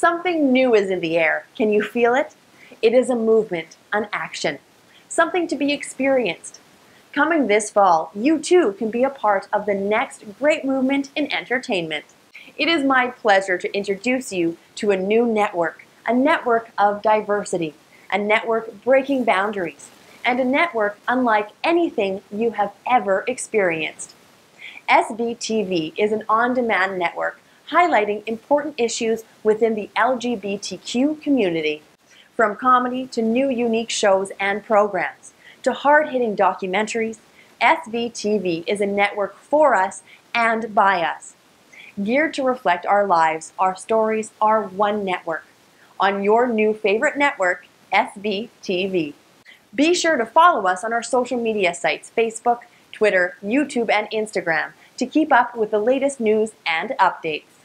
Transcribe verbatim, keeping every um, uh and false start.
Something new is in the air. Can you feel it? It is a movement, an action, something to be experienced. Coming this fall, you too can be a part of the next great movement in entertainment. It is my pleasure to introduce you to a new network, a network of diversity, a network breaking boundaries, and a network unlike anything you have ever experienced. S V T V is an on-demand network highlighting important issues within the L G B T Q community. From comedy to new unique shows and programs, to hard-hitting documentaries, S V T V is a network for us and by us. Geared to reflect our lives, our stories, our one network. On your new favorite network, S V T V. Be sure to follow us on our social media sites, Facebook, Twitter, YouTube, and Instagram to keep up with the latest news and updates.